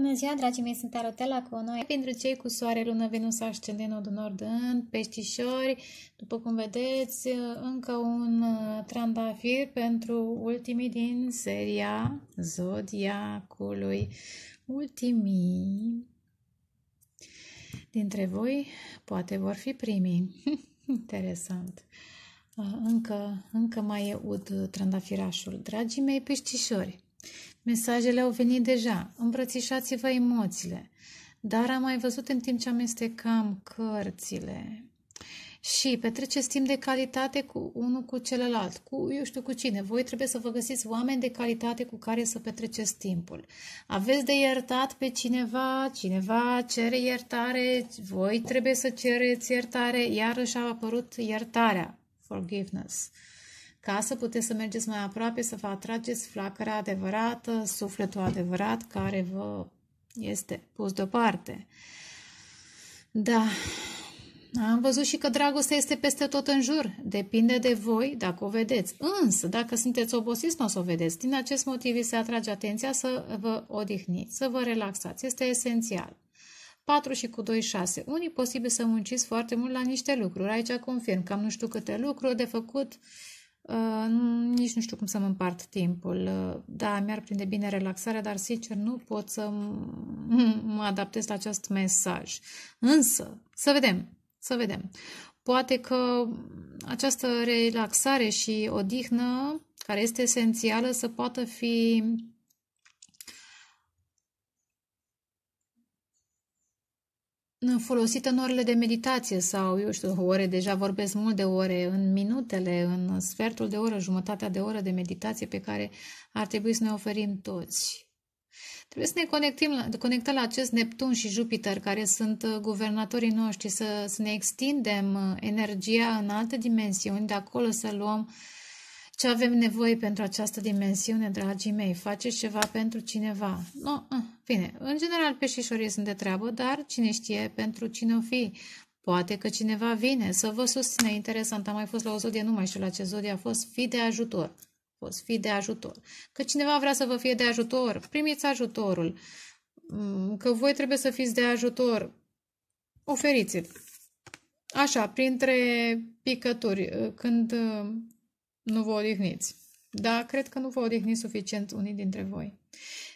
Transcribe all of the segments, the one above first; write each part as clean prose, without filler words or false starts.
Bună ziua, dragii mei, sunt Tarotela cu noi. Pentru cei cu soare, lună, Venus, ascendent, nodul nord în peștișori, după cum vedeți, încă un trandafir pentru ultimii din seria Zodiacului. Ultimii dintre voi poate vor fi primii. Interesant. Încă mai e ud trandafirașul. Dragii mei peștișori, mesajele au venit deja, îmbrățișați-vă emoțiile, dar am mai văzut în timp ce amestecam cărțile și petreceți timp de calitate cu unul cu celălalt, cu eu știu cu cine, voi trebuie să vă găsiți oameni de calitate cu care să petreceți timpul. Aveți de iertat pe cineva, cineva cere iertare, voi trebuie să cereți iertare, iarăși a apărut iertarea, forgiveness. Ca să puteți să mergeți mai aproape, să vă atrageți flacăra adevărată, sufletul adevărat care vă este pus deoparte. Da, am văzut și că dragostea este peste tot în jur. Depinde de voi dacă o vedeți. Însă, dacă sunteți obosiți, nu o să o vedeți. Din acest motiv se atrage atenția să vă odihniți, să vă relaxați. Este esențial. 4 și cu 2, 6. Unii posibil să munciți foarte mult la niște lucruri. Aici confirm că am nu știu câte lucruri de făcut. Nici nu știu cum să-mi împart timpul. Da, mi-ar prinde bine relaxarea, dar sincer nu pot să mă adaptez la acest mesaj. Însă, să vedem. Poate că această relaxare și odihnă, care este esențială, să poată fi folosită în orele de meditație sau, eu știu, ore, deja vorbesc mult de ore, în minutele, în sfertul de oră, jumătatea de oră de meditație pe care ar trebui să ne oferim toți. Trebuie să ne conectăm la acest Neptun și Jupiter, care sunt guvernatorii noștri, să ne extindem energia în alte dimensiuni, de acolo să luăm ce avem nevoie pentru această dimensiune, dragii mei. Faceți ceva pentru cineva. No, bine, în general peștișorii sunt de treabă, dar cine știe pentru cine o fi. Poate că cineva vine să vă susține. Interesant, am mai fost la o zodie, nu mai știu la ce zodie a fost. Fi de ajutor. Poți fi de ajutor. Că cineva vrea să vă fie de ajutor, primiți ajutorul. Că voi trebuie să fiți de ajutor, oferiți-l. Așa, printre picături, când nu vă odihniți. Da, cred că nu vă odihniți suficient unii dintre voi.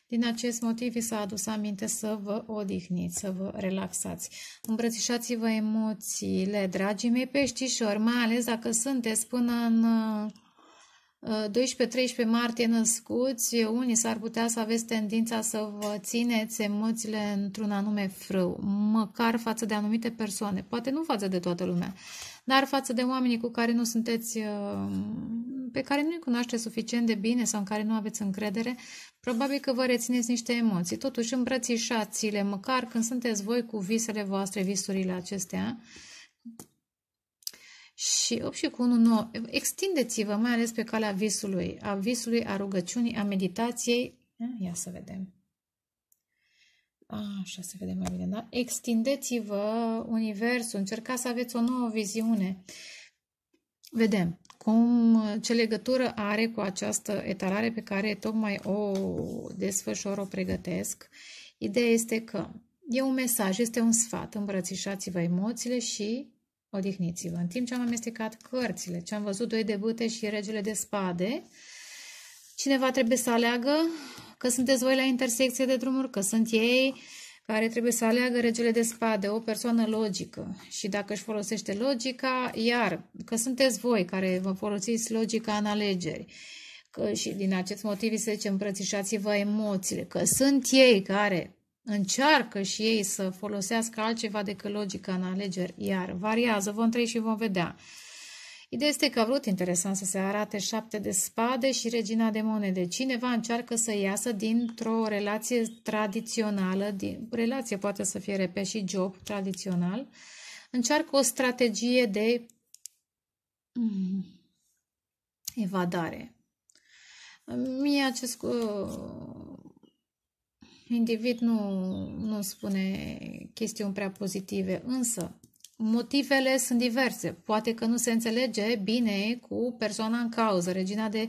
Din acest motiv s-a adus aminte să vă odihniți, să vă relaxați. Îmbrățișați-vă emoțiile, dragii mei peștișori, mai ales dacă sunteți până în 12-13 martie născuți, unii s-ar putea să aveți tendința să vă țineți emoțiile într-un anume frâu, măcar față de anumite persoane, poate nu față de toată lumea, dar față de oamenii cu care nu sunteți, pe care nu-i cunoașteți suficient de bine sau în care nu aveți încredere, probabil că vă rețineți niște emoții. Totuși îmbrățișați-le, măcar când sunteți voi cu visele voastre, visurile acestea. Și 8 și cu 1, 9, extindeți-vă, mai ales pe calea visului, a visului, a rugăciunii, a meditației. Ia să vedem. Așa se vede mai bine, da? Extindeți-vă universul, încercați să aveți o nouă viziune. Vedem ce legătură are cu această etalare pe care tocmai o desfășor, o pregătesc. Ideea este că e un mesaj, este un sfat, îmbrățișați-vă emoțiile și odihniți-vă. În timp ce am amestecat cărțile, ce am văzut Doi de bâte și Regele de spade, cineva trebuie să aleagă, că sunteți voi la intersecție de drumuri, că sunt ei care trebuie să aleagă Regele de spade, o persoană logică. Și dacă își folosește logica, iar că sunteți voi care vă folosiți logica în alegeri. Că și din acest motiv se zice îmbrățișați-vă emoțiile, că sunt ei care încearcă și ei să folosească altceva decât logica în alegeri, iar variază, vom trăi și vom vedea. Ideea este că a vrut interesant să se arate 7 de spade și Regina de monede. Cineva încearcă să iasă dintr-o relație tradițională, relație poate să fie reper și job tradițional, încearcă o strategie de evadare. Mie acest individ nu spune chestiuni prea pozitive, însă motivele sunt diverse. Poate că nu se înțelege bine cu persoana în cauză, Regina de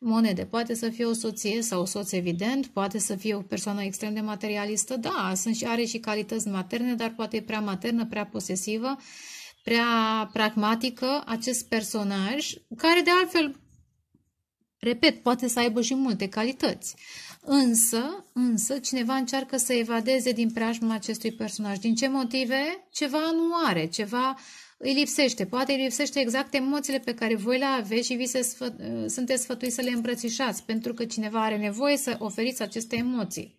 monede. Poate să fie o soție sau soț, evident, poate să fie o persoană extrem de materialistă, da, are și calități materne, dar poate e prea maternă, prea posesivă, prea pragmatică acest personaj, care de altfel, repet, poate să aibă și multe calități. Însă, cineva încearcă să evadeze din preajma acestui personaj. Din ce motive? Ceva nu are, ceva îi lipsește. Poate îi lipsește exact emoțiile pe care voi le aveți și sunteți sfătuiți să le îmbrățișați, pentru că cineva are nevoie să oferiți aceste emoții.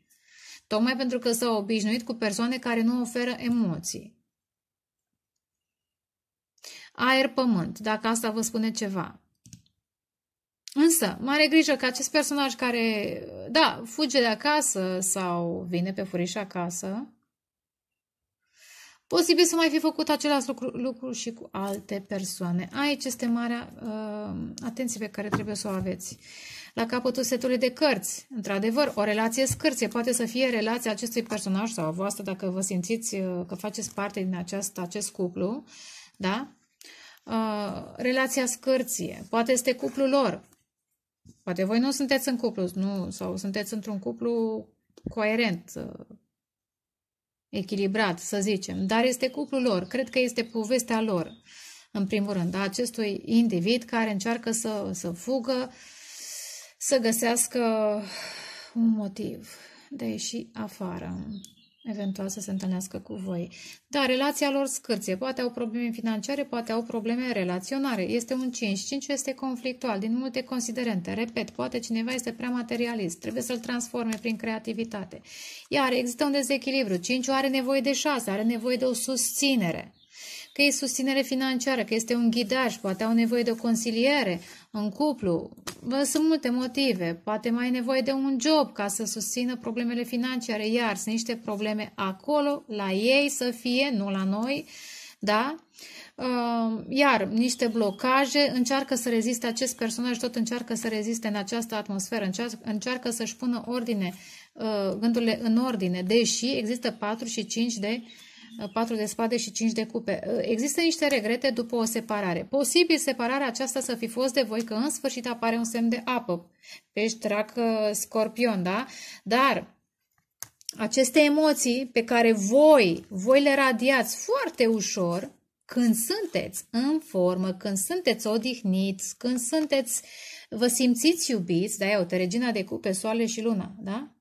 Tocmai pentru că s-au obișnuit cu persoane care nu oferă emoții. Aer-pământ, dacă asta vă spune ceva. Însă, mare grijă că acest personaj care, da, fuge de acasă sau vine pe furiș acasă, posibil să mai fi făcut același lucru și cu alte persoane. Aici este marea atenție pe care trebuie să o aveți. La capătul setului de cărți, într-adevăr, o relație scârție. Poate să fie relația acestui personaj sau a voastră, dacă vă simțiți că faceți parte din acest cuplu, da? Relația scârție. Poate este cuplul lor. Poate voi nu sunteți în cuplu, sau sunteți într-un cuplu coerent, echilibrat, să zicem, dar este cuplul lor. Cred că este povestea lor, în primul rând, a acestui individ care încearcă să fugă, să găsească un motiv de a ieși afară, eventual să se întâlnească cu voi. Dar relația lor scârție. Poate au probleme financiare, poate au probleme relaționare. Este un 5. 5 este conflictual, din multe considerente. Repet, poate cineva este prea materialist. Trebuie să-l transforme prin creativitate. Iar există un dezechilibru. 5 are nevoie de 6, are nevoie de o susținere. Că e susținere financiară, că este un ghidaj, poate au nevoie de o consiliere în cuplu. Sunt multe motive. Poate mai ai nevoie de un job ca să susțină problemele financiare. Iar sunt niște probleme acolo, la ei să fie, nu la noi. Da? Iar niște blocaje, încearcă să reziste acest personaj, tot încearcă să reziste în această atmosferă, încearcă să-și pună ordine, gândurile în ordine, deși există 4 și 5 de 4 de spade și 5 de cupe. Există niște regrete după o separare. Posibil separarea aceasta să fi fost de voi, că în sfârșit apare un semn de apă. Pești, drac, scorpion, da? Dar aceste emoții pe care voi le radiați foarte ușor când sunteți în formă, când sunteți odihniți, când vă simțiți iubiți, da, iau, regina de cupe, soarele și luna, da?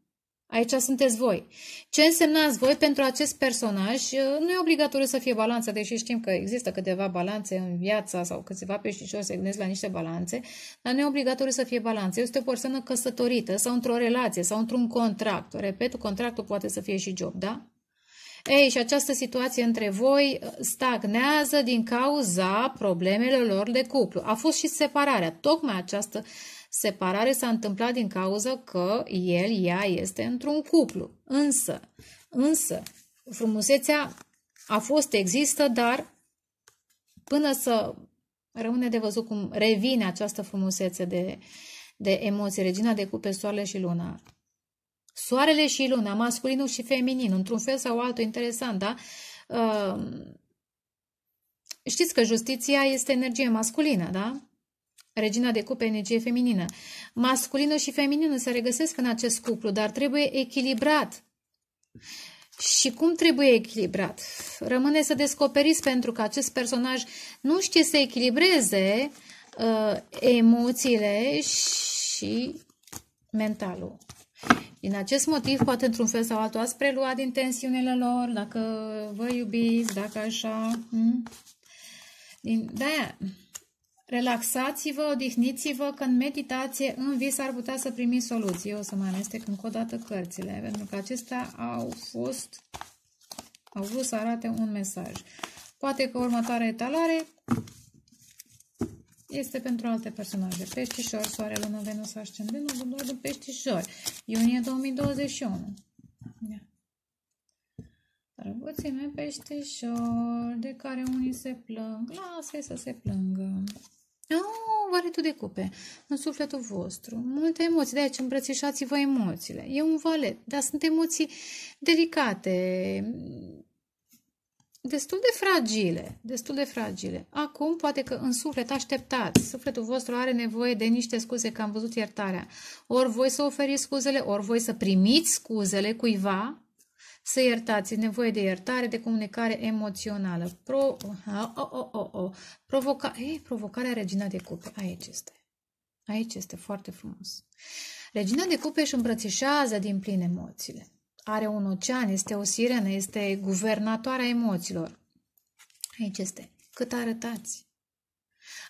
Aici sunteți voi. Ce însemnați voi pentru acest personaj? Nu e obligatoriu să fie balanță, deși știm că există câteva balanțe în viața sau câțiva peștișori se gândesc la niște balanțe, dar nu e obligatoriu să fie balanță. Este o persoană căsătorită sau într-o relație sau într-un contract. Repet, contractul poate să fie și job, da? Ei, și această situație între voi stagnează din cauza problemelor lor de cuplu. A fost și separarea. Tocmai această separare s-a întâmplat din cauza că el, ea este într-un cuplu. Însă, frumusețea a fost, există, dar până să rămâne de văzut cum revine această frumusețe de emoții. Regina de cupe, soarele și luna. Soarele și luna, masculinul și femininul, într-un fel sau altul, interesant, da? Știți că justiția este energie masculină, da? Regina de cupe, energie feminină. Masculinul și femininul se regăsesc în acest cuplu, dar trebuie echilibrat. Și cum trebuie echilibrat? Rămâne să descoperiți, pentru că acest personaj nu știe să echilibreze emoțiile și mentalul. Din acest motiv, poate într-un fel sau altul ați preluat din tensiunile lor, dacă vă iubiți, dacă așa. De-aia, relaxați-vă, odihniți-vă, că în meditație, în vis, ar putea să primiți soluții. Eu o să mai amestec încă o dată cărțile, pentru că acestea au vrut să arate un mesaj. Poate că următoarea etalare este pentru alte personaje. Peștișori, soare, lună, Venus, ascendent, nu doar de peștișori. Iunie 2021. Drăguții mei peștișori, de care unii se plâng, lasă-i să se plângă. Valetul de cupe, în sufletul vostru. Multe emoții, de aici îmbrățișați-vă emoțiile. E un valet, dar sunt emoții delicate, destul de fragile, destul de fragile. Acum, poate că în suflet așteptați, sufletul vostru are nevoie de niște scuze, că am văzut iertarea. Ori voi să oferiți scuzele, ori voi să primiți scuzele cuiva, să iertați, nevoie de iertare, de comunicare emoțională. Provocarea regina de cupe, aici este. Aici este foarte frumos. Regina de cupe își îmbrățișează din plin emoțiile. Are un ocean, este o sirenă, este guvernatoarea emoțiilor. Aici este. Cât arătați?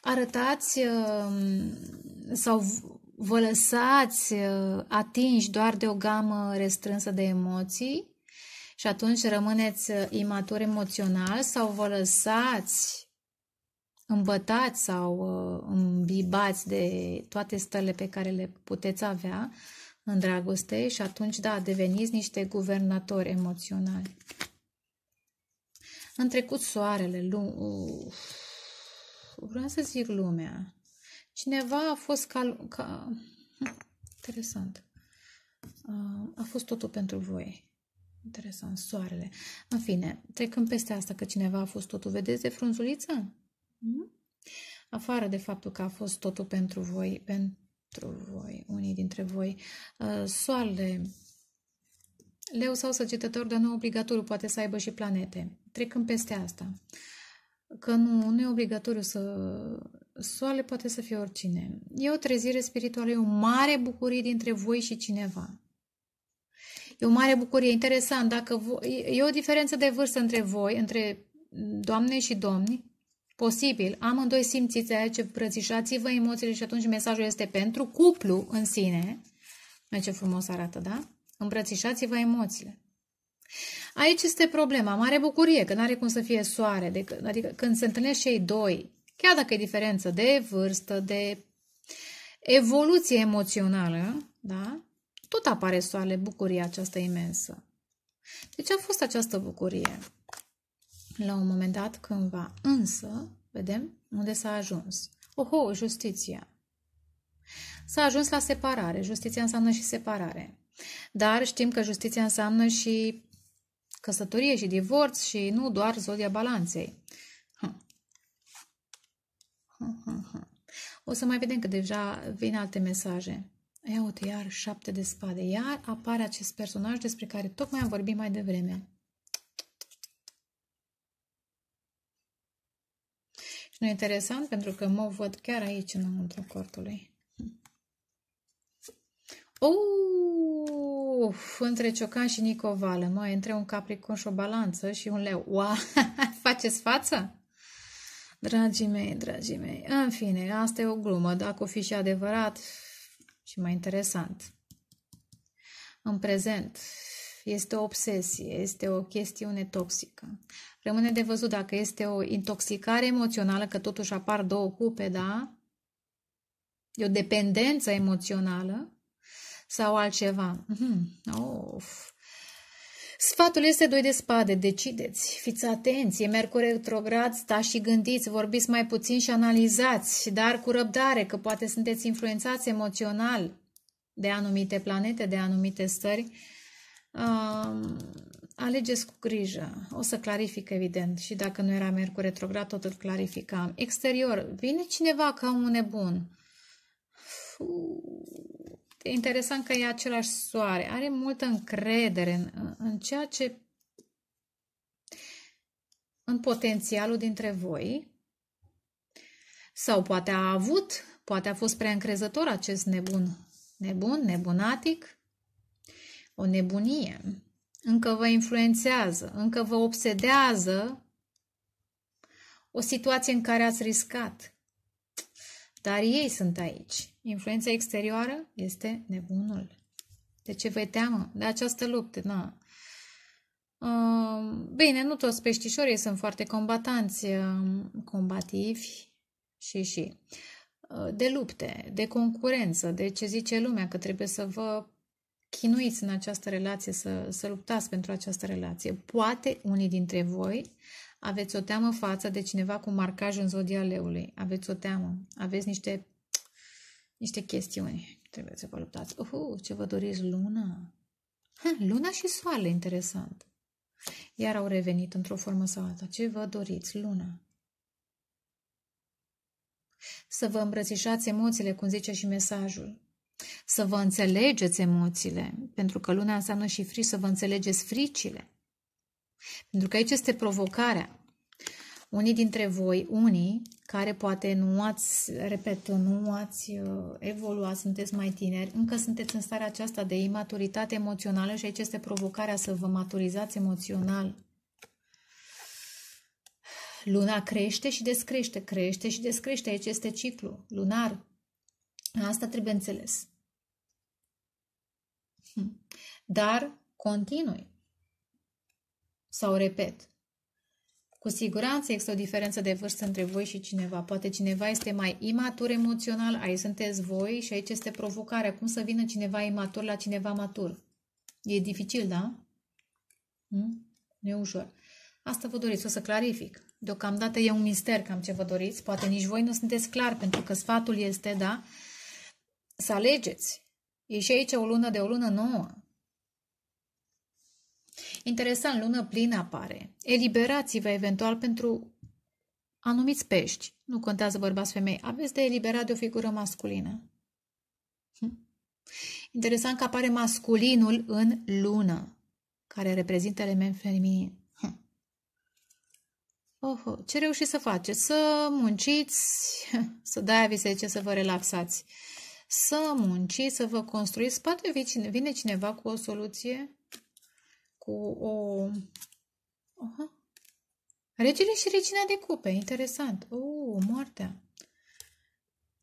Arătați sau vă lăsați atinși doar de o gamă restrânsă de emoții și atunci rămâneți imaturi emoțional, sau vă lăsați îmbătați sau îmbibați de toate stările pe care le puteți avea în dragoste și atunci, da, deveniți niște guvernatori emoționali. În trecut soarele, vreau să zic lumea. Cineva a fost interesant. A fost totul pentru voi. Interesant, soarele. În fine, trecând peste asta că cineva a fost totul. Vedeți de frunzuliță? Afară de faptul că a fost totul pentru voi, unii dintre voi, soarele, leu sau săgetător, dar nu obligatoriu, poate să aibă și planete. Trecând peste asta, că nu e obligatoriu să... Soarele poate să fie oricine. E o trezire spirituală, e o mare bucurie dintre voi și cineva. E o mare bucurie, interesant, dacă voi, e o diferență de vârstă între voi, între doamne și domni, posibil, amândoi simțiți aia ce îmbrățișați-vă emoțiile și atunci mesajul este pentru cuplu în sine. Mai ce frumos arată, da? Îmbrățișați-vă emoțiile. Aici este problema, mare bucurie, că n-are cum să fie soare, adică când se întâlnesc cei doi, chiar dacă e diferență de vârstă, de evoluție emoțională, da? Tot apare soarele, bucuria aceasta imensă. Deci a fost această bucurie la un moment dat, cândva. Însă, vedem unde s-a ajuns. Oho, justiția. S-a ajuns la separare. Justiția înseamnă și separare. Dar știm că justiția înseamnă și căsătorie și divorț și nu doar zodia balanței. O să mai vedem că deja vin alte mesaje. Ia uite, iar 7 de spade. Iar apare acest personaj despre care tocmai am vorbit mai devreme. Și nu e interesant pentru că mă văd chiar aici înăuntru cortului. Între Ciocan și Nicovală. Măi, între un Capricorn și o Balanță și un Leu. Wow! Faceți față? Dragii mei, dragii mei, în fine, asta e o glumă, dacă o fi și adevărat și mai interesant. În prezent este o obsesie, este o chestiune toxică. Rămâne de văzut dacă este o intoxicare emoțională, că totuși apar două cupe, da? E o dependență emoțională sau altceva. Sfatul este 2 de spade, decideți, fiți atenți, Mercur retrograd, stați și gândiți, vorbiți mai puțin și analizați, dar cu răbdare, că poate sunteți influențați emoțional de anumite planete, de anumite stări. Alegeți cu grijă, o să clarific evident și dacă nu era Mercur retrograd tot îl clarificam. Exterior, vine cineva ca un nebun. E interesant că e același soare. Are multă încredere în ceea ce... în potențialul dintre voi. Sau poate a avut, poate a fost prea încrezător acest nebun. Nebun, nebunatic. O nebunie. Încă vă influențează, încă vă obsedează o situație în care ați riscat. Dar ei sunt aici. Influența exterioară este nebunul. De ce vă teamă? De această luptă. Na. Bine, nu toți peștișorii sunt foarte combatanți, combativi și de lupte, de concurență, de ce zice lumea, că trebuie să vă chinuiți în această relație, să luptați pentru această relație. Poate unii dintre voi aveți o teamă față de cineva cu marcaj în zodia leului. Aveți o teamă. Aveți niște chestiuni. Trebuie să vă luptați. Ce vă doriți? Luna? Luna și soarele, interesant. Iar au revenit într-o formă sau alta. Ce vă doriți, Luna? Să vă îmbrățișați emoțiile, cum zice și mesajul. Să vă înțelegeți emoțiile, pentru că Luna înseamnă și frici, să vă înțelegeți fricile. Pentru că aici este provocarea. Unii dintre voi, unii care poate nu ați, repet, nu ați evoluat, sunteți mai tineri, încă sunteți în starea aceasta de imaturitate emoțională și aici este provocarea să vă maturizați emoțional. Luna crește și descrește, crește și descrește, aici este ciclu lunar. Asta trebuie înțeles. Dar continui. Sau repet. Cu siguranță există o diferență de vârstă între voi și cineva. Poate cineva este mai imatur emoțional, aici sunteți voi și aici este provocarea. Cum să vină cineva imatur la cineva matur? E dificil, da? Nu e ușor. Asta vă doriți, o să clarific. Deocamdată e un mister cam ce vă doriți. Poate nici voi nu sunteți clar, pentru că sfatul este, da, să alegeți. E și aici o lună de o lună nouă. Interesant, lună plină apare. Eliberați-vă eventual pentru anumiți pești. Nu contează bărbați, femei. Aveți de eliberat de o figură masculină. Interesant că apare masculinul în lună, care reprezintă element feminin. Oho, ce reușiți să faceți? Să munciți, să dai avisece, să vă relaxați. Să munciți, să vă construiți. Poate vine cineva cu o soluție. Regele și regina de cupe, interesant. Moartea.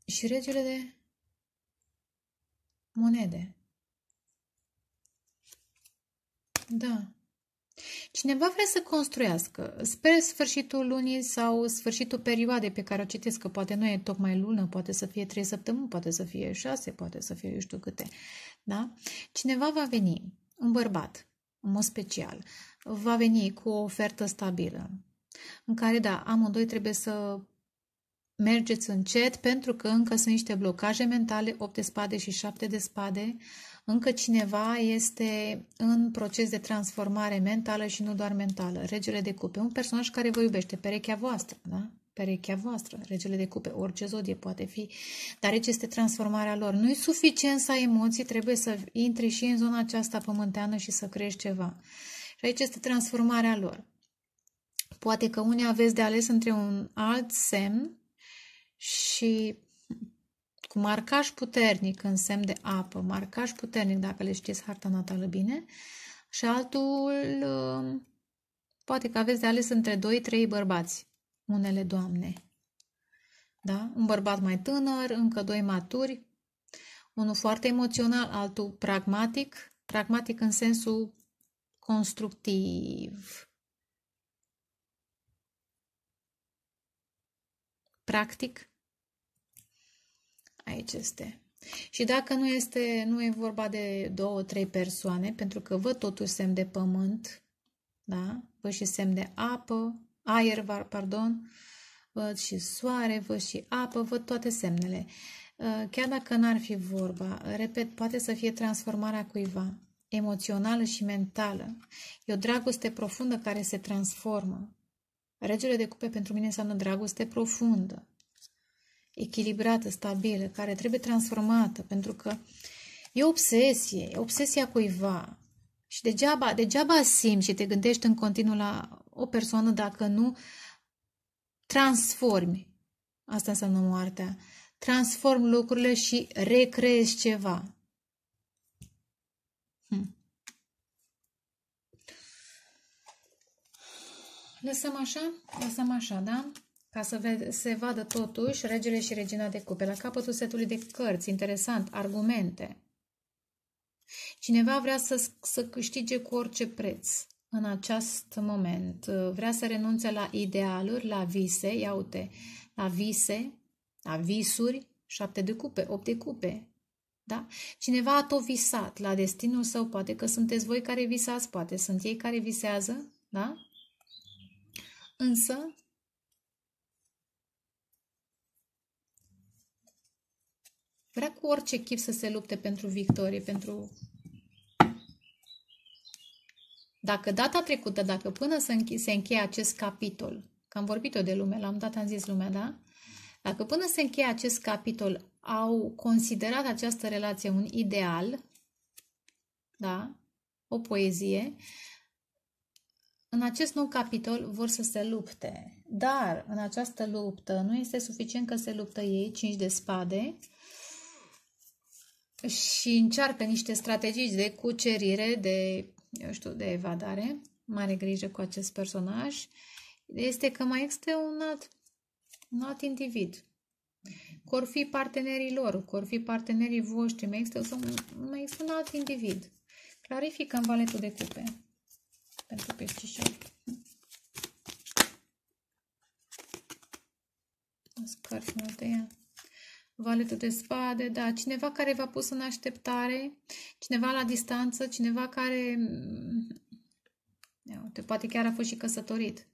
Și regele de monede. Da. Cineva vrea să construiască. Sper sfârșitul lunii sau sfârșitul perioadei pe care o citesc, că poate nu e tocmai lună, poate să fie 3 săptămâni, poate să fie 6, poate să fie eu știu câte. Da? Cineva va veni, un bărbat, în mod special, va veni cu o ofertă stabilă, în care, da, amândoi trebuie să mergeți încet, pentru că încă sunt niște blocaje mentale, 8 de spade și 7 de spade, încă cineva este în proces de transformare mentală și nu doar mentală. Regele de cupe, un personaj care vă iubește, perechea voastră, da? Perechea voastră, regele de cupe, orice zodie poate fi, dar aici este transformarea lor. Nu-i suficient să ai emoții, trebuie să intri și în zona aceasta pământeană și să crești ceva. Și aici este transformarea lor. Poate că unii aveți de ales între un alt semn și cu marcaj puternic în semn de apă, marcaj puternic, dacă le știți harta natală bine, și altul, poate că aveți de ales între 2-3 bărbați. Unele doamne. Da? Un bărbat mai tânăr, încă 2 maturi, unul foarte emoțional, altul pragmatic, pragmatic în sensul constructiv. Practic. Aici este. Și dacă nu e vorba de 2-3 persoane, pentru că văd totuși semn de pământ, da? Văd și semn de apă, aer, pardon, văd și soare, văd și apă, văd toate semnele. Chiar dacă n-ar fi vorba, repet, poate să fie transformarea cuiva, emoțională și mentală. E o dragoste profundă care se transformă. Regele de cupe pentru mine înseamnă dragoste profundă, echilibrată, stabilă, care trebuie transformată, pentru că e obsesie, e obsesia cuiva. Și degeaba simți și te gândești în continuu la o persoană dacă nu transformi. Asta înseamnă moartea. Transform lucrurile și recreezi ceva. Lăsăm așa, da? Ca să se vadă totuși regele și regina de cupe. La capătul setului de cărți, interesant, argumente. Cineva vrea să câștige cu orice preț în acest moment. Vrea să renunțe la idealuri, la vise, ia uite, la vise, la visuri, 7 de cupe, 8 de cupe. Da? Cineva a tot visat la destinul său, poate că sunteți voi care visați, poate sunt ei care visează, da? Însă, vrea cu orice chip să se lupte pentru victorie, pentru Dacă data trecută, dacă până se încheie acest capitol, că am vorbit-o de lume, l-am dat, am zis lumea, da? Dacă până se încheie acest capitol au considerat această relație un ideal, da? O poezie, în acest nou capitol vor să se lupte. Dar în această luptă nu este suficient că se luptă ei, 5 de spade, și încearcă niște strategii de cucerire, de, eu știu, de evadare. Mare grijă cu acest personaj. Este că mai este un alt individ. Cor fi partenerii lor, cor fi partenerii voștri, mai există un alt individ. Clarificăm valetul de cupe pentru peștișori. Scarful de ea. Valetul de spade, da, cineva care v-a pus în așteptare, cineva la distanță, cineva care, poate chiar a fost și căsătorit,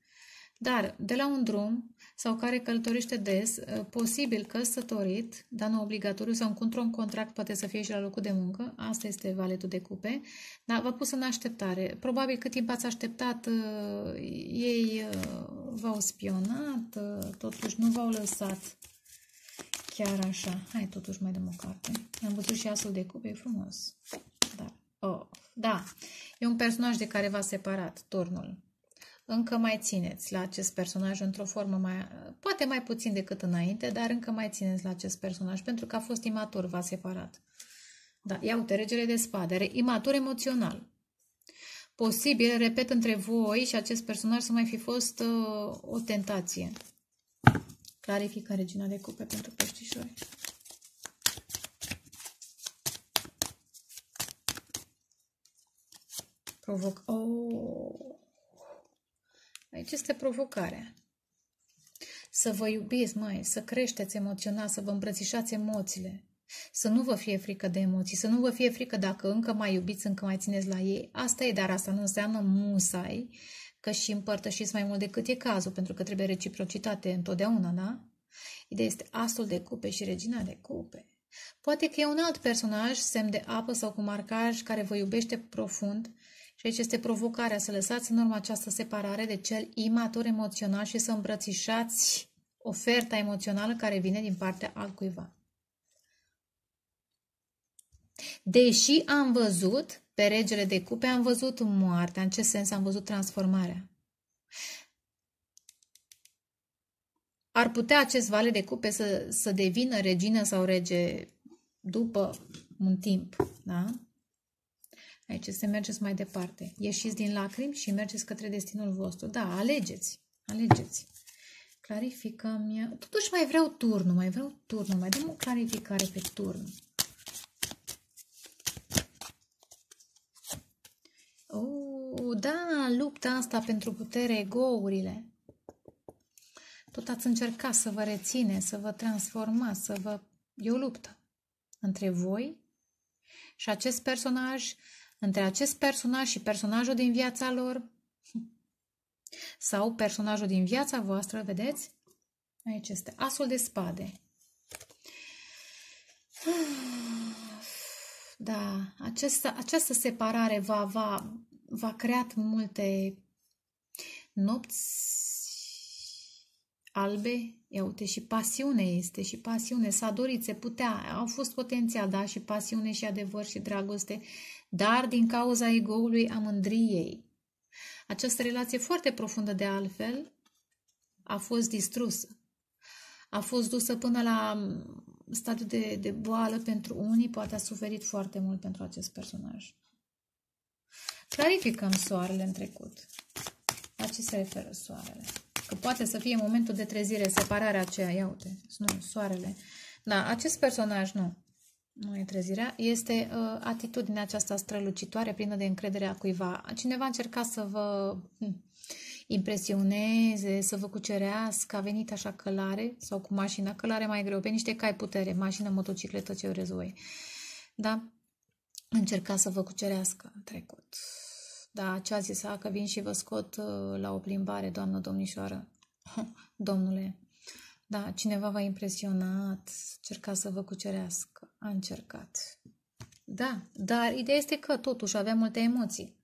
dar de la un drum sau care călătorește des, posibil căsătorit, dar nu obligatoriu, sau într-un contract, poate să fie și la locul de muncă, asta este valetul de cupe, dar v-a pus în așteptare. Probabil cât timp ați așteptat, ei v-au spionat, totuși nu v-au lăsat. Chiar așa. Hai, totuși mai dăm o carte. Am văzut și asul de cupe, e frumos. Da. Oh, da. E un personaj de care v-a separat, Turnul. Încă mai țineți la acest personaj într-o formă mai... Poate mai puțin decât înainte, dar încă mai țineți la acest personaj, pentru că a fost imatur, v-a separat. Da. Ia uite, regele de spade. Imatur emoțional. Posibil, repet, între voi și acest personaj să mai fi fost o tentație. Clarifică regina de cupe pentru peștișori. Provoc... Oh. Aici este provocarea. Să vă iubiți, mai, să creșteți emoțional, să vă îmbrățișați emoțiile. Să nu vă fie frică de emoții, să nu vă fie frică dacă încă mai iubiți, încă mai țineți la ei. Asta e, dar asta nu înseamnă musai că și împărtășiți mai mult decât e cazul, pentru că trebuie reciprocitate întotdeauna, da? Ideea este asul de cupe și regina de cupe. Poate că e un alt personaj, semn de apă sau cu marcaj, care vă iubește profund și aici este provocarea să lăsați în urmă această separare de cel imatur emoțional și să îmbrățișați oferta emoțională care vine din partea altcuiva. Deși am văzut pe regele de cupe, am văzut moartea. În ce sens? Am văzut transformarea. Ar putea acest vale de cupe să devină regină sau rege după un timp. Da? Aici se mergeți mai departe. Ieșiți din lacrimi și mergeți către destinul vostru. Da, alegeți. Alegeți. Clarificăm. Totuși mai vreau Turnul. Mai vreau Turnul. Mai dăm o clarificare pe Turn. Da, lupta asta pentru putere, egourile. Tot ați încercat să vă reține, să vă transformați, să vă... E o luptă între voi și acest personaj, între acest personaj și personajul din viața lor sau personajul din viața voastră, vedeți? Aici este asul de spade. Da, această separare v-a creat multe nopți albe, ia uite, și pasiune este, și pasiune, s-a dorit, se putea, au fost potențial, da, și pasiune, și adevăr, și dragoste, dar din cauza ego-ului, a mândriei. Această relație foarte profundă, de altfel, a fost distrusă, a fost dusă până la stadiul de boală pentru unii, poate a suferit foarte mult pentru acest personaj. Clarificăm soarele în trecut. La ce se referă soarele? Că poate să fie momentul de trezire, separarea aceea. Ia uite, nu, soarele. Da, acest personaj nu. Nu e trezirea. Este atitudinea aceasta strălucitoare, plină de încredere a cuiva. Cineva încerca să vă impresioneze, să vă cucerească. A venit așa călare sau cu mașina. Călare mai greu, pe niște cai putere. Mașină, motocicletă, ce urez voi. Da? Încerca să vă cucerească în trecut. Da, ce a zis? Că vin și vă scot la o plimbare, doamnă, domnișoară, domnule. Da, cineva v-a impresionat, încerca să vă cucerească, a încercat. Da, dar ideea este că totuși avea multe emoții.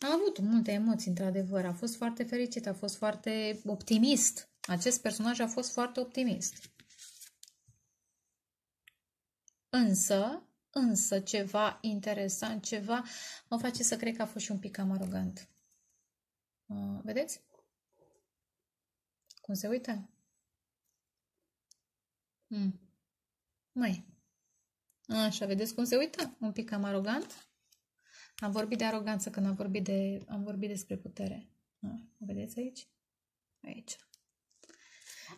A avut multe emoții, într-adevăr. A fost foarte fericit, a fost foarte optimist. Acest personaj a fost foarte optimist. Însă ceva interesant, ceva mă face să cred că a fost și un pic cam arogant. Vedeți? Cum se uită? Mai. Așa, vedeți cum se uită? Un pic cam arogant. Am vorbit de aroganță când am vorbit despre putere. O vedeți aici? Aici.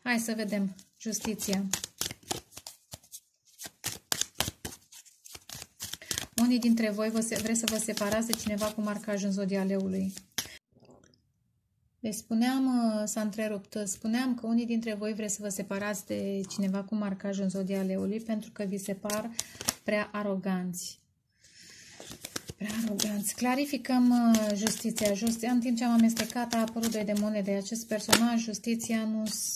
Hai să vedem justiția. Unii dintre voi vreți să vă separați de cineva cu marcaj în zodia leului. Deci spuneam, s-a întrerupt, spuneam că unii dintre voi vreți să vă separați de cineva cu marcaj în zodia leului pentru că vi se par prea aroganți. Prea aroganți. Clarificăm justiția. În timp ce am amestecat, a apărut doi de monede. Acest personaj, justiția,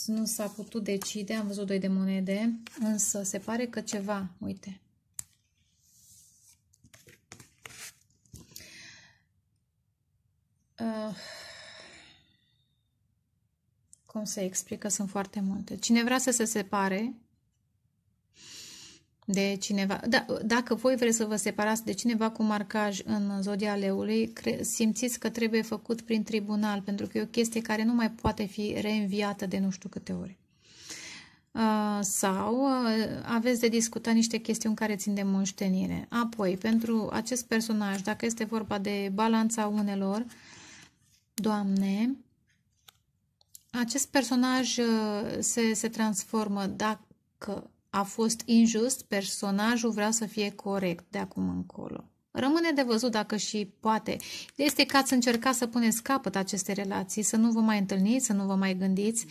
nu s-a putut decide. Am văzut doi de monede, însă se pare că ceva, uite. Cum se explică? Sunt foarte multe. Cine vrea să se separe de cineva... Da, dacă voi vreți să vă separați de cineva cu marcaj în zodia leului, simțiți că trebuie făcut prin tribunal, pentru că e o chestie care nu mai poate fi reînviată de nu știu câte ori. Sau aveți de discutat niște chestiuni care țin de moștenire. Apoi, pentru acest personaj, dacă este vorba de balanța unelor, Doamne, acest personaj se transformă. Dacă a fost injust, personajul vrea să fie corect de acum încolo. Rămâne de văzut dacă și poate. Este că ați încercat să puneți capăt aceste relații, să nu vă mai întâlniți, să nu vă mai gândiți.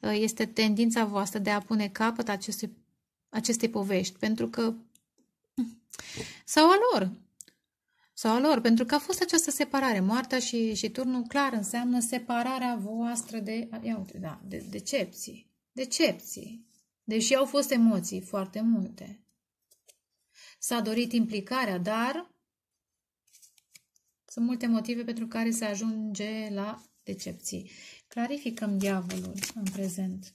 Este tendința voastră de a pune capăt acestei povești, pentru că... Sau a lor, pentru că a fost această separare. Moartea și turnul clar înseamnă separarea voastră de... Ia uite, da, de decepții. Decepții. Deși au fost emoții foarte multe. S-a dorit implicarea, dar sunt multe motive pentru care se ajunge la decepții. Clarificăm diavolul în prezent.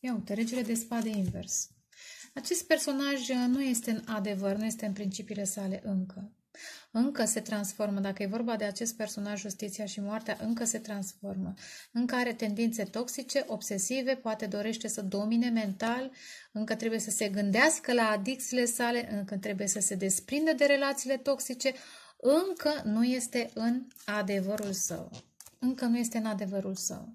Ia uite, regele de spade invers. Acest personaj nu este în adevăr, nu este în principiile sale încă. Încă se transformă, dacă e vorba de acest personaj, justiția și moartea, încă se transformă. Încă are tendințe toxice, obsesive, poate dorește să domine mental, încă trebuie să se gândească la adicțiile sale, încă trebuie să se desprindă de relațiile toxice, încă nu este în adevărul său. Încă nu este în adevărul său.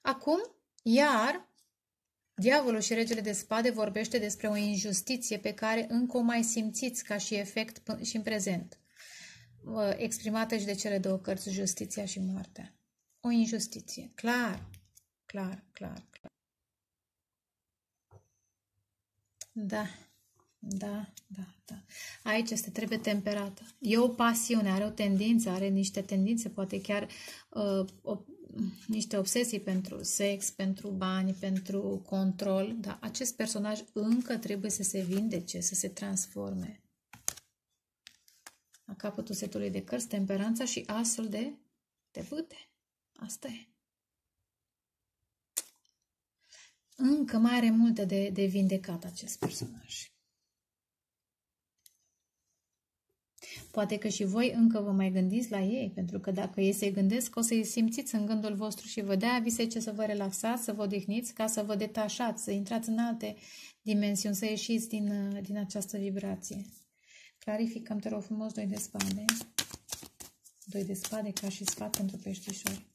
Acum, iar... Diavolul și regele de spade vorbește despre o injustiție pe care încă o mai simțiți ca și efect și în prezent. Exprimată și de cele două cărți, justiția și moartea. O injustiție. Clar. Da. Aici este, trebuie temperată. E o pasiune, are o tendință, are niște tendințe, poate chiar niște obsesii pentru sex, pentru bani, pentru control, dar acest personaj încă trebuie să se vindece, să se transforme. La capătul setului de cărți, temperanța și asul de bâte. Asta e. Încă mai are multe de vindecat acest personaj. Poate că și voi încă vă mai gândiți la ei, pentru că dacă ei se gândesc, o să-i simțiți în gândul vostru și vă dea visece să vă relaxați, să vă odihniți, ca să vă detașați, să intrați în alte dimensiuni, să ieșiți din această vibrație. Clarificăm, te rog frumos, doi de spade. Doi de spade ca și sfat pentru peștișori.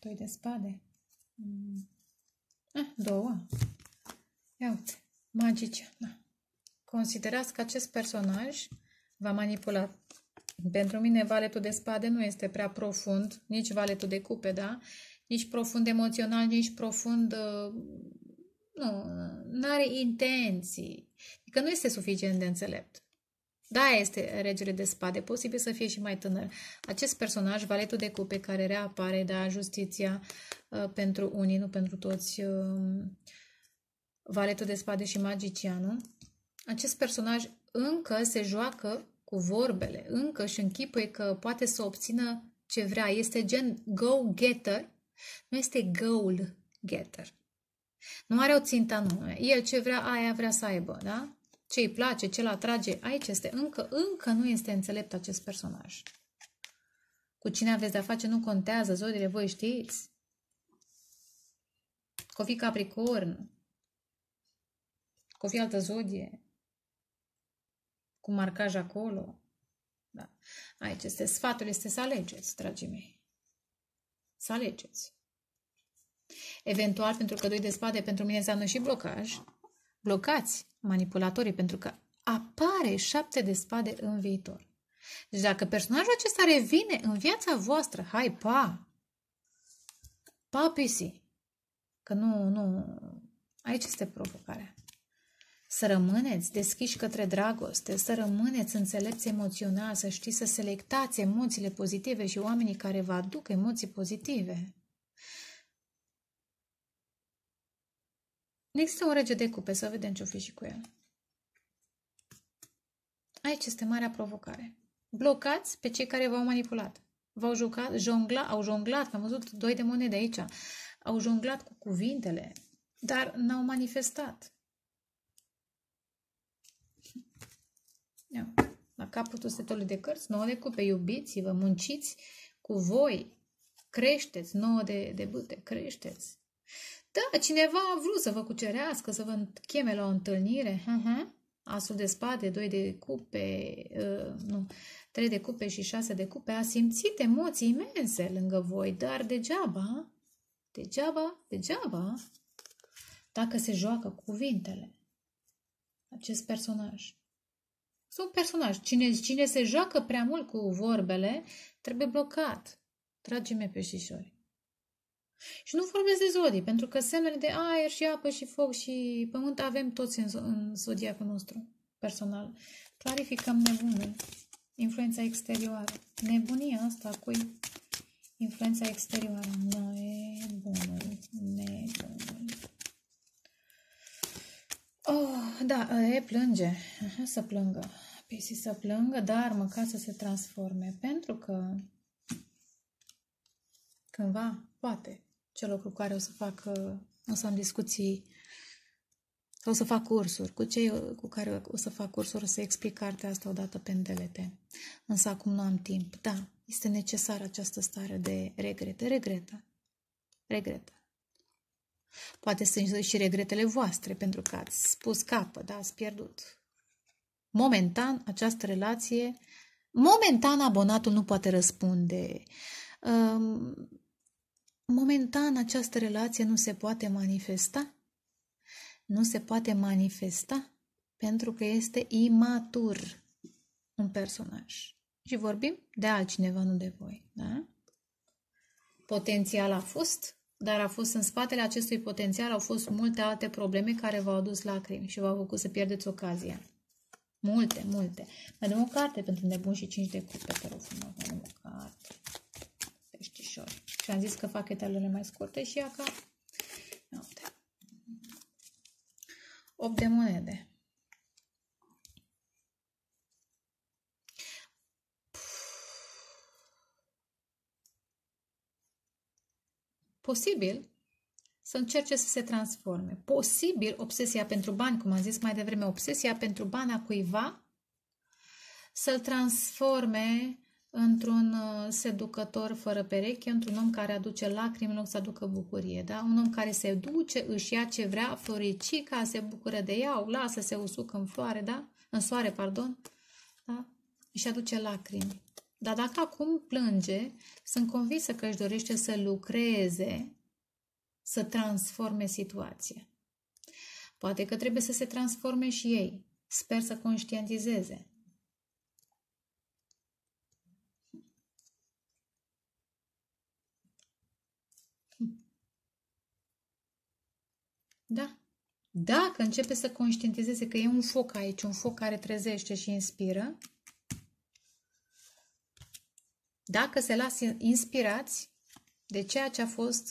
Doi de spade. Două. Ia uite, magice, da. Considerați că acest personaj va manipula. Pentru mine valetul de spade nu este prea profund, nici valetul de cupe, da? Nici profund emoțional, nici profund... Nu are intenții. Adică nu este suficient de înțelept. Da, este regele de spade, posibil să fie și mai tânăr. Acest personaj, valetul de cupe, care reapare, da, justiția pentru unii, nu pentru toți, valetul de spade și magicianul, acest personaj încă se joacă cu vorbele, încă își închipuie că poate să obțină ce vrea. Este gen go-getter, nu este goal-getter. Nu are o țintă anume. El ce vrea, aia vrea să aibă, da? Ce îi place, ce-l atrage, aici este. Încă nu este înțelept acest personaj. Cu cine aveți de-a face nu contează, zodiile voi știți. Că fi Capricorn, că fi altă zodie, cu marcaj acolo. Da. Aici este. Sfatul este să alegeți, dragii mei. Să alegeți. Eventual, pentru că 2 de spade pentru mine înseamnă și blocaj, blocați manipulatorii, pentru că apare 7 de spade în viitor. Deci dacă personajul acesta revine în viața voastră, hai pa! Pa, pisi! Că nu, aici este provocarea. Să rămâneți deschiși către dragoste, să rămâneți înțelepți emoțional, să știți să selectați emoțiile pozitive și oamenii care vă aduc emoții pozitive. Există un rege de cupe, să vedem ce-o fi și cu el. Aici este marea provocare. Blocați pe cei care v-au manipulat. V-au jonglat, am văzut 2 de monede aici. Au jonglat cu cuvintele, dar n-au manifestat. La capătul setului de cărți, 9 de cupe, iubiți-vă, munciți cu voi, creșteți, 9 de bâte, creșteți. Da, cineva a vrut să vă cucerească, să vă cheme la o întâlnire. Asul de spade, 2 de cupe, 3 de cupe și 6 de cupe. A simțit emoții imense lângă voi, dar degeaba, degeaba, dacă se joacă cu cuvintele acest personaj. Sunt personaj. Cine se joacă prea mult cu vorbele, trebuie blocat. Dragii mei peștișori. Și nu vorbesc de zodii, pentru că semnele de aer și apă și foc și pământ avem toți în zodiacul nostru personal. Clarificăm nebunul. Influența exterioară. Nebunia asta cu influența exterioară. Nebunul. Oh, da, e plânge. Să plângă. Piscis să plângă, dar măcar să se transforme. Pentru că cândva, poate, ce lucru cu care o să fac, o să am discuții, o să fac cursuri. Cu cei cu care o să fac cursuri, o să explic cartea asta odată pe îndelete. Însă acum nu am timp. Da, este necesară această stare de regrete. Regretă. Poate sunt și regretele voastre, pentru că ați pus capăt, da, ați pierdut. Momentan, această relație, momentan abonatul nu poate răspunde. Momentan această relație nu se poate manifesta. Nu se poate manifesta pentru că este imatur un personaj. Și vorbim de altcineva, nu de voi. Da? Potențial a fost, dar a fost în spatele acestui potențial, au fost multe alte probleme care v-au adus lacrimi și v-au făcut să pierdeți ocazia. Multe. Mai dăm o carte pentru nebun și 5 de cupe, te rog frumos, mai dăm o carte. Peștișori. Și am zis că fac etalele mai scurte și ea ca 8 de monede. Posibil să încerce să se transforme. Posibil obsesia pentru bani, cum am zis mai devreme, obsesia pentru bani a cuiva să-l transforme într-un seducător fără pereche, într-un om care aduce lacrimi în loc să aducă bucurie. Da? Un om care se duce, își ia ce vrea, floricica, se bucură de ea, o lasă, se usucă în floare, da? În soare, pardon, da? Și aduce lacrimi. Dar dacă acum plânge, sunt convinsă că își dorește să lucreze, să transforme situația. Poate că trebuie să se transforme și ei. Sper să conștientizeze. Da. Dacă începe să conștientizeze că e un foc aici, un foc care trezește și inspiră, dacă se lasă inspirați de ceea ce a fost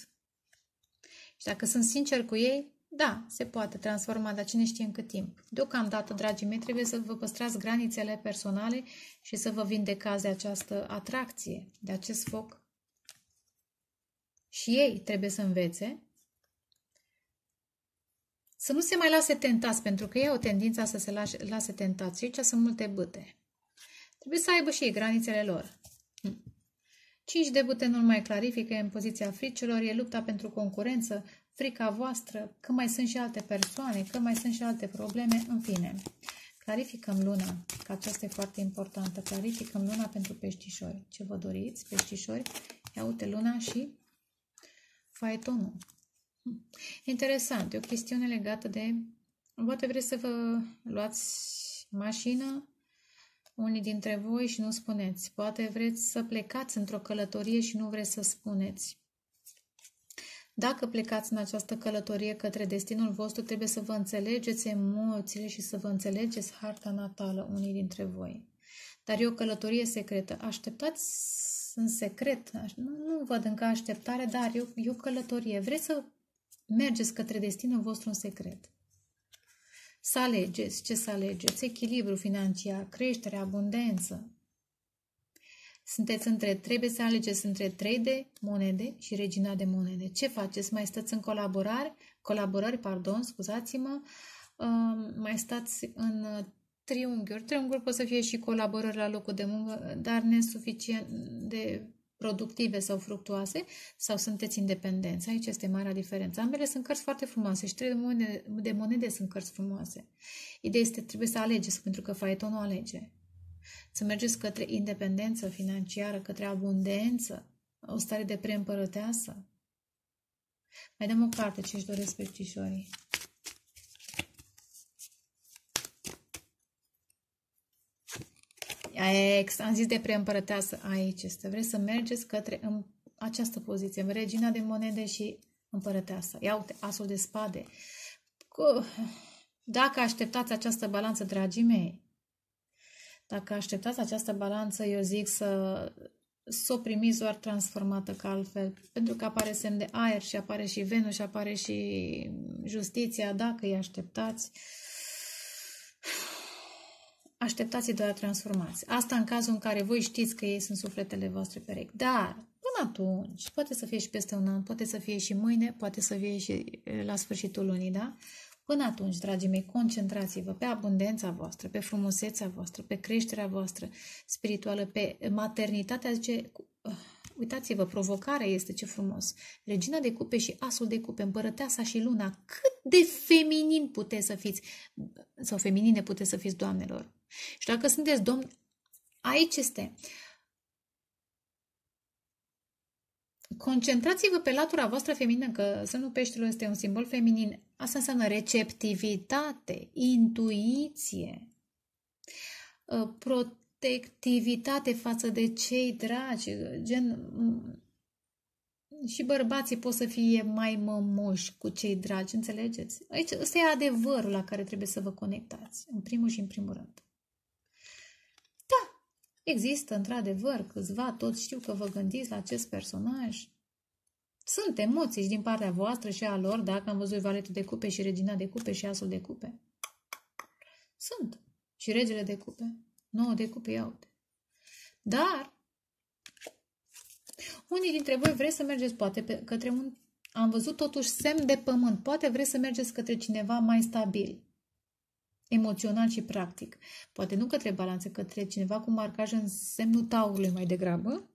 și dacă sunt sinceri cu ei, Da, se poate transforma, dar cine știe în cât timp. Deocamdată, dragii mei, trebuie să vă păstrați granițele personale și să vă vindecați de această atracție, de acest foc. Și ei trebuie să învețe să nu se mai lase tentați, pentru că ei au tendința să se lase tentați. Și aici sunt multe bâte. Trebuie să aibă și ei granițele lor. 5 de bâte nu mai clarifică, e în poziția fricilor, e lupta pentru concurență, frica voastră, că mai sunt și alte persoane, că mai sunt și alte probleme, în fine. Clarificăm luna, că aceasta e foarte importantă. Clarificăm luna pentru peștișori. Ce vă doriți, peștișori? Ia uite luna și faetonul. Interesant, e o chestiune legată de... Poate vreți să vă luați mașină, unii dintre voi, și nu spuneți. Poate vreți să plecați într-o călătorie și nu vreți să spuneți. Dacă plecați în această călătorie către destinul vostru, trebuie să vă înțelegeți emoțiile și să vă înțelegeți harta natală, unii dintre voi. Dar e o călătorie secretă. Așteptați în secret. Nu văd încă așteptare, dar e o călătorie. Vreți să mergeți către destinul vostru în secret. Să alegeți. Ce să alegeți? Echilibru financiar, creștere, abundență. Sunteți trebuie să alegeți între 3 de monede și regina de monede. Ce faceți? Mai stați în colaborări, scuzați-mă, mai stați în triunghiuri. Triunghiul pot să fie și colaborări la locul de muncă, dar nesuficient de productive sau fructuoase, sau sunteți independenți. Aici este marea diferență. Ambele sunt cărți foarte frumoase și 3 de monede sunt cărți frumoase. Ideea este că trebuie să alegeți, pentru că faetonul alege. Să mergeți către independență financiară, către abundență, o stare de preîmpărăteasă. Mai dăm o carte ce își doresc peștișorii. Am zis de preîmpărăteasă, aici este. Vreți să mergeți către această poziție, regina de monede și împărăteasă. Ia uite, asul de spade. Dacă așteptați această balanță, dragii mei, dacă așteptați această balanță, eu zic să o primiți doar transformată, ca altfel. Pentru că apare semn de aer și apare și Venus și apare și justiția. Dacă îi așteptați, așteptați-i doar transformați. Asta în cazul în care voi știți că ei sunt sufletele voastre perechi. Dar până atunci, poate să fie și peste un an, poate să fie și mâine, poate să fie și la sfârșitul lunii, da? Până atunci, dragii mei, concentrați-vă pe abundența voastră, pe frumusețea voastră, pe creșterea voastră spirituală, pe maternitatea. Zice, uitați-vă, provocarea este, ce frumos. Regina de cupe și asul de cupe, împărăteasa și luna. Cât de feminin puteți să fiți, sau feminine puteți să fiți, doamnelor. Și dacă sunteți domni, aici este. Concentrați-vă pe latura voastră feminină, că semnul peștilor este un simbol feminin. Asta înseamnă receptivitate, intuiție, protectivitate față de cei dragi, gen... Și bărbații pot să fie mai mămoși cu cei dragi, înțelegeți? Aici ăsta e adevărul la care trebuie să vă conectați, în primul și în primul rând. Există, într-adevăr, câțiva, toți știu că vă gândiți la acest personaj. Sunt emoții și din partea voastră și a lor, dacă am văzut valetul de cupe și regina de cupe și asul de cupe. Sunt. Și regele de cupe. 9 de cupe, iau. Dar, unii dintre voi vreți să mergeți, poate, către un... Am văzut totuși semn de pământ. Poate vreți să mergeți către cineva mai stabil, emoțional și practic. Poate nu către balanță, către cineva cu marcaj în semnul taurului mai degrabă.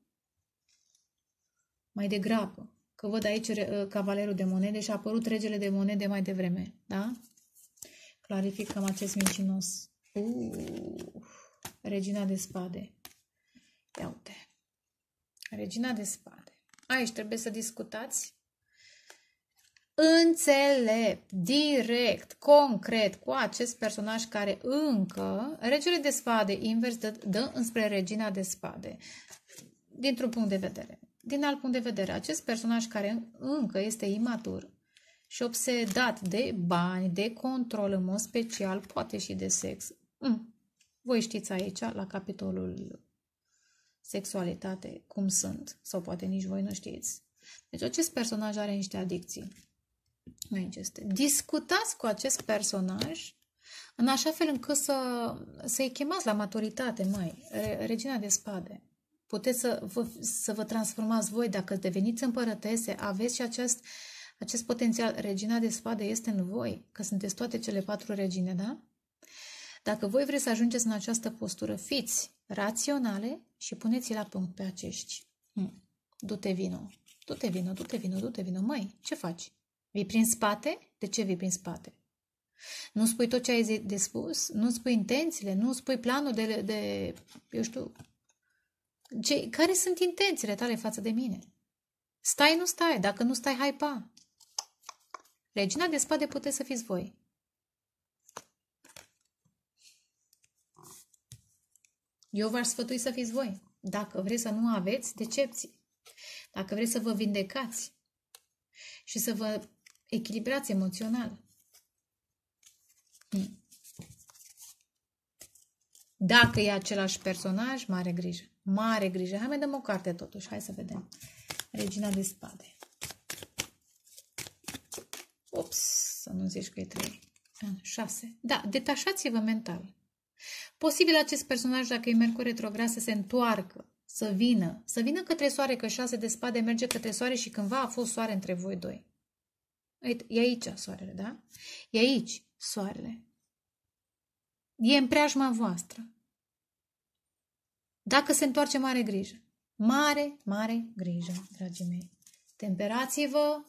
Mai degrabă. Că văd aici cavalerul de monede și a apărut regele de monede mai devreme. Da? Clarificăm acest mincinos. Regina de spade. Ia uite. Regina de spade. Aici trebuie să discutați înțelept, direct, concret cu acest personaj care încă, regele de spade invers dă înspre regina de spade. Dintr-un punct de vedere. Din alt punct de vedere, acest personaj care încă este imatur și obsedat de bani, de control, în mod special, poate și de sex. Voi știți aici, la capitolul sexualitate, cum sunt, sau poate nici voi nu știți. Deci acest personaj are niște adicții. Aici este. Discutați cu acest personaj în așa fel încât să-i chemați la maturitate mai. Regina de spade. Puteți să vă transformați voi, dacă deveniți împărătese, aveți și acest potențial. Regina de spade este în voi, că sunteți toate cele patru regine, da? Dacă voi vreți să ajungeți în această postură, fiți raționale și puneți-i la punct pe acești. Du-te vino, du-te vino, du-te vino, du-te vino. Măi, ce faci? Vii prin spate? De ce vii prin spate? Nu spui tot ce ai de spus? Nu spui intențiile? Nu spui planul de eu știu... Care sunt intențiile tale față de mine? Stai, nu stai. Dacă nu stai, hai pa. Regina de spade puteți să fiți voi. Eu v-aș sfătui să fiți voi. Dacă vreți să nu aveți decepții, dacă vreți să vă vindecați și să vă echilibrați emoțional. Dacă e același personaj, mare grijă. Mare grijă. Hai mai dăm o carte totuși. Hai să vedem. Regina de spade. Ups, să nu zici că e 3. 6. Da, detașați-vă mental. Posibil acest personaj, dacă e Mercur retrograd, să se întoarcă, să vină către soare, că 6 de spade merge către soare și cândva a fost soare între voi doi. Uite, e aici soarele, da? E aici soarele. E în preajma voastră. Dacă se întoarce, mare grijă. Mare, mare grijă, dragii mei. Temperați-vă,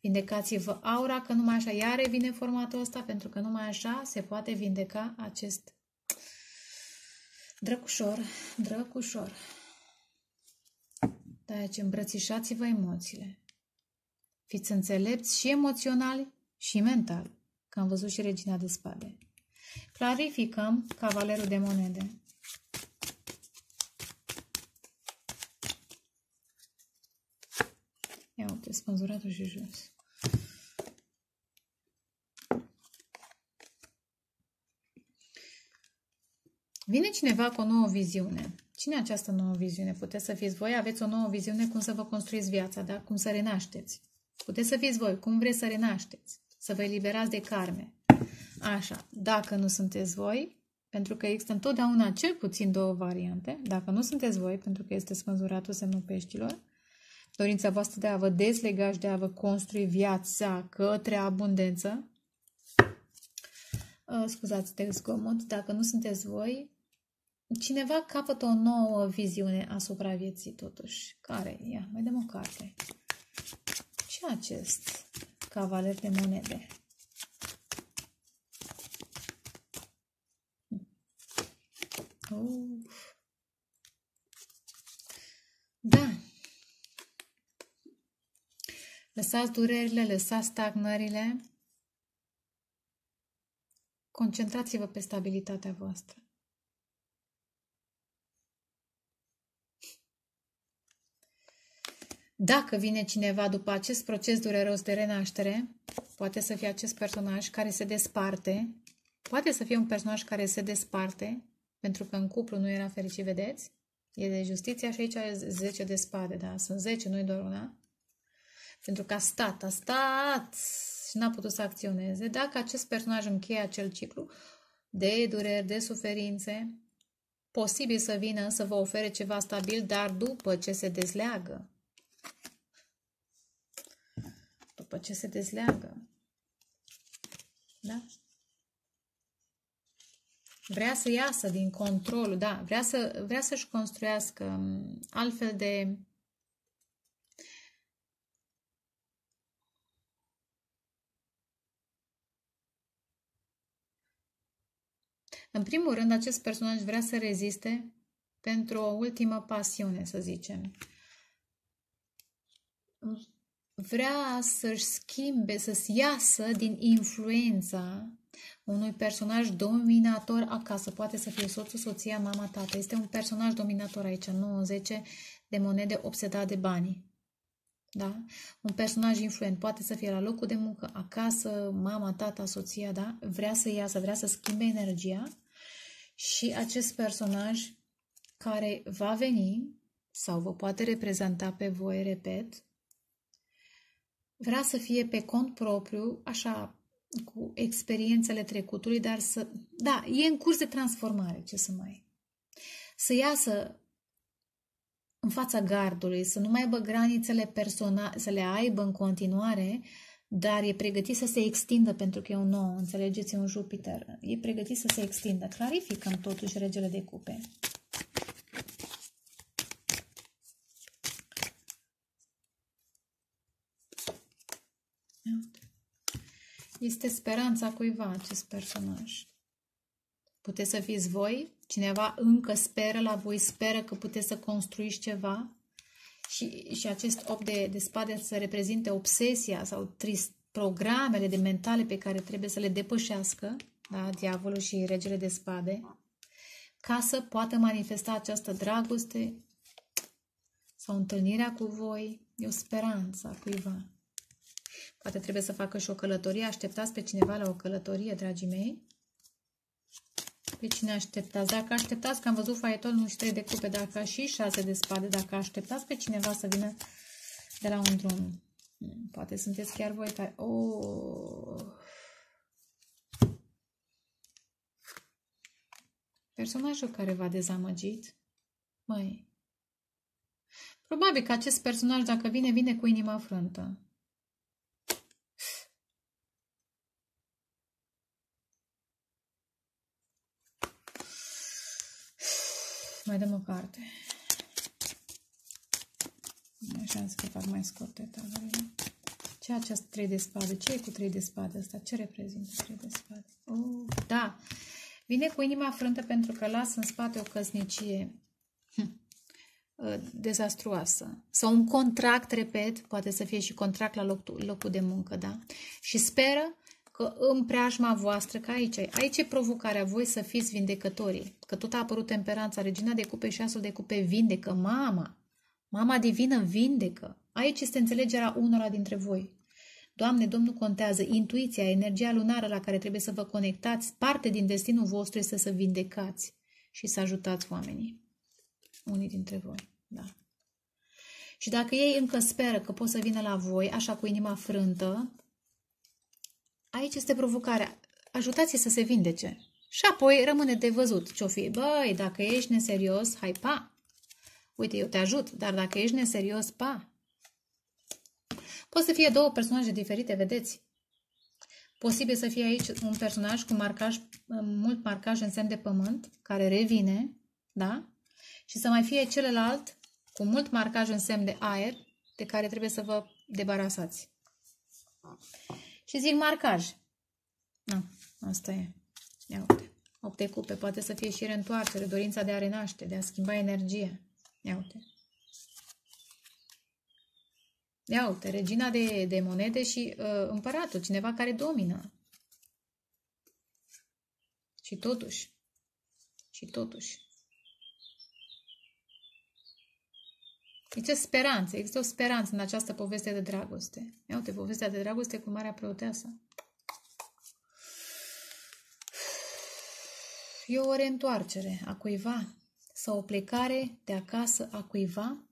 vindecați-vă aura, că numai așa, iar vine formatul ăsta, pentru că numai așa se poate vindeca acest drăgușor, drăgușor. Deci îmbrățișați-vă emoțiile. Fiți înțelepți și emoționali și mental, că am văzut și Regina de spade. Clarificăm Cavalerul de monede. Ia uite, spânzuratul și jos. Vine cineva cu o nouă viziune. Cine e această nouă viziune? Puteți să fiți voi, aveți o nouă viziune cum să vă construiți viața, da? Cum să renașteți. Puteți să fiți voi, cum vreți să renașteți, să vă eliberați de karme. Așa, dacă nu sunteți voi, pentru că există întotdeauna cel puțin două variante, dacă nu sunteți voi, pentru că este spânzuratul, semnul peștilor, dorința voastră de a vă dezlega și de a vă construi viața către abundență, scuzați de zgomot, dacă nu sunteți voi, cineva capătă o nouă viziune asupra vieții totuși. Care? Ia, mai dăm o carte. Ce acest cavaler de monede? Da. Lăsați durerile, lăsați stagnările. Concentrați-vă pe stabilitatea voastră. Dacă vine cineva după acest proces dureros de renaștere, poate să fie acest personaj care se desparte, poate să fie un personaj care se desparte, pentru că în cuplu nu era fericit, vedeți? E de justiția și aici e 10 de spade, da? Sunt 10, nu-i doar una. Pentru că a stat și n-a putut să acționeze. Dacă acest personaj încheie acel ciclu de dureri, de suferințe, posibil să vină să vă ofere ceva stabil, dar după ce se dezleagă. După ce se dezleagă. Da? Vrea să iasă din control, da, vrea să-și construiască altfel de în primul rând, acest personaj vrea să reziste pentru o ultimă pasiune, să zicem. Vrea să-și schimbe, să-și iasă din influența unui personaj dominator acasă. Poate să fie soțul, soția, mama, tată. Este un personaj dominator aici, 9-10 de monede, obsedat de bani. Da? Un personaj influent. Poate să fie la locul de muncă, acasă, mama, tata, soția, da? Vrea să iasă, vrea să schimbe energia și acest personaj care va veni sau vă poate reprezenta pe voi, repet, Vrea să fie pe cont propriu, așa, cu experiențele trecutului, dar să... Da, e în curs de transformare, ce să mai... Să iasă în fața gardului, să nu mai aibă granițele personale, să le aibă în continuare, dar e pregătit să se extindă pentru că e un nou, înțelegeți, e un Jupiter. E pregătit să se extindă. Clarificăm totuși regele de cupe. Este speranța cuiva acest personaj. Puteți să fiți voi? Cineva încă speră la voi, speră că puteți să construiți ceva? Și acest 8 de spade să reprezinte obsesia sau programele de mentale pe care trebuie să le depășească, da, diavolul și regele de spade, ca să poată manifesta această dragoste sau întâlnirea cu voi. E o speranță a cuiva. Poate trebuie să facă și o călătorie. Așteptați pe cineva la o călătorie, dragii mei. Pe cine așteptați? Dacă așteptați, că am văzut faietonul și 3 de cupe, dacă și 6 de spade, dacă așteptați pe cineva să vină de la un drum. Poate sunteți chiar voi care... Oh. Personajul care v-a dezamăgit? Măi. Probabil că acest personaj, dacă vine, vine cu inima frântă. Mai dăm o carte. Așa am zis că fac mai scurte taberele. Ce acest 3 de spade? Ce e cu 3 de spade asta? Ce reprezintă 3 de spade? Oh, da! Vine cu inima frântă pentru că lasă în spate o căsnicie dezastruoasă. Sau un contract, repet, poate să fie și contract la locul de muncă, da? Și speră că în preajma voastră, că aici e provocarea, voi să fiți vindecătorii. Că tot a apărut temperanța, regina de cupe și asul de cupe vindecă, mama divină vindecă. Aici este înțelegerea unora dintre voi. Doamne, Domnul contează, intuiția, energia lunară la care trebuie să vă conectați, parte din destinul vostru este să vindecați și să ajutați oamenii. Unii dintre voi, da. Și dacă ei încă speră că pot să vină la voi, așa cu inima frântă, aici este provocarea. Ajutați-i să se vindece. Și apoi rămâne de văzut ce-o fi. Băi, dacă ești neserios, hai, pa! Uite, eu te ajut, dar dacă ești neserios, pa! Pot să fie două personaje diferite, vedeți? Posibil să fie aici un personaj cu marcaj, mult marcaj în semn de pământ, care revine, da? Și să mai fie celălalt cu mult marcaj în semn de aer, de care trebuie să vă debarasați. Și zic marcaj. Nu, asta e. Ia uite. 8 de cupe. Poate să fie și reîntoarcere, dorința de a renaște, de a schimba energie. Ia uite. Ia uite. Regina de monede și împăratul. Cineva care domină. Și totuși. Și totuși. Deci speranță. Există o speranță în această poveste de dragoste. Ia uite, povestea de dragoste cu Marea Preoteasă. E o reîntoarcere a cuiva sau o plecare de acasă a cuiva.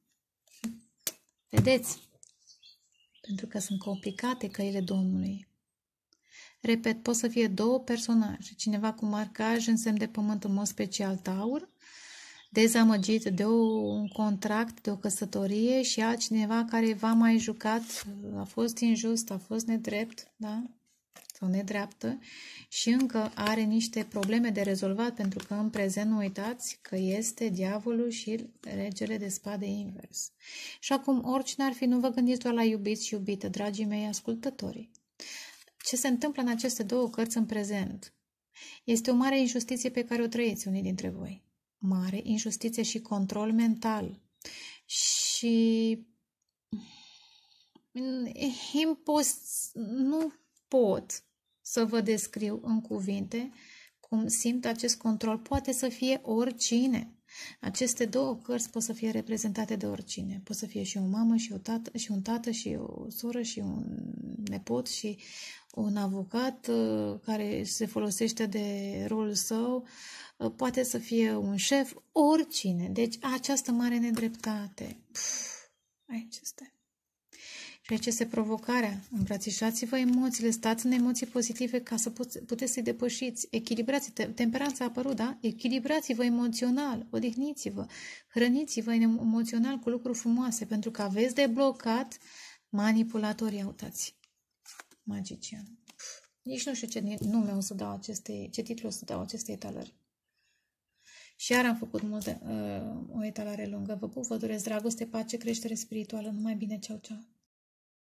Vedeți? Pentru că sunt complicate căile Domnului. Repet, pot să fie două personaje. Cineva cu marcaj în semn de pământ, în mod special taur, dezamăgit de un contract, de o căsătorie, și altcineva care v-a mai jucat, a fost injust, a fost nedrept, da? Sau nedreaptă, și încă are niște probleme de rezolvat, pentru că în prezent nu uitați că este diavolul și regele de spade invers. Și acum, oricine ar fi, nu vă gândiți doar la iubiți și iubită, dragii mei ascultători. Ce se întâmplă în aceste două cărți în prezent? Este o mare injustiție pe care o trăiți unii dintre voi. Mare injustiție și control mental. Și nu pot să vă descriu în cuvinte cum simt acest control. Poate să fie oricine. Aceste două cărți pot să fie reprezentate de oricine. Pot să fie și o mamă, și un tată, și o soră, și un nepot, și un avocat care se folosește de rolul său. Poate să fie un șef, oricine. Deci această mare nedreptate. Aici este. Și aici este provocarea. Îmbrățișați-vă emoțiile, stați în emoții pozitive ca să puteți să-i depășiți. Echilibrați, temperanța a apărut, da? Echilibrați-vă emoțional, odihniți-vă, hrăniți-vă emoțional cu lucruri frumoase, pentru că aveți de blocat manipulatorii, uitați. Magician. Nici nu știu ce nume o să dau acestei, ce titlu o să dau acestei etalări. Și iar am făcut multe, o etalare lungă. Vă pup, vă doresc dragoste, pace, creștere spirituală. Numai bine, ceau, ceau.